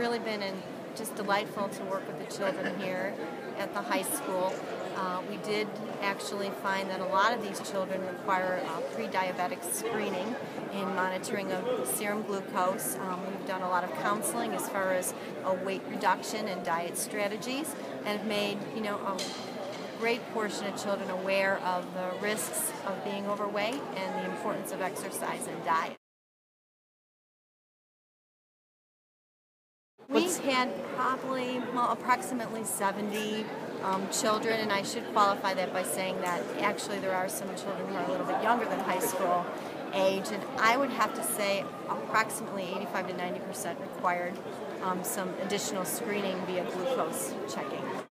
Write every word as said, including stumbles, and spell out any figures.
really been in, just delightful to work with the children here at the high school. Uh, we did actually find that a lot of these children require uh, pre-diabetic screening and monitoring of serum glucose. Um, we've done a lot of counseling as far as uh, weight reduction and diet strategies, and have made you know a great portion of children aware of the risks of being overweight and the importance of exercise and diet. We had probably, well, approximately seventy um, children, and I should qualify that by saying that actually there are some children who are a little bit younger than high school age, and I would have to say approximately eighty-five to ninety percent required um, some additional screening via glucose checking.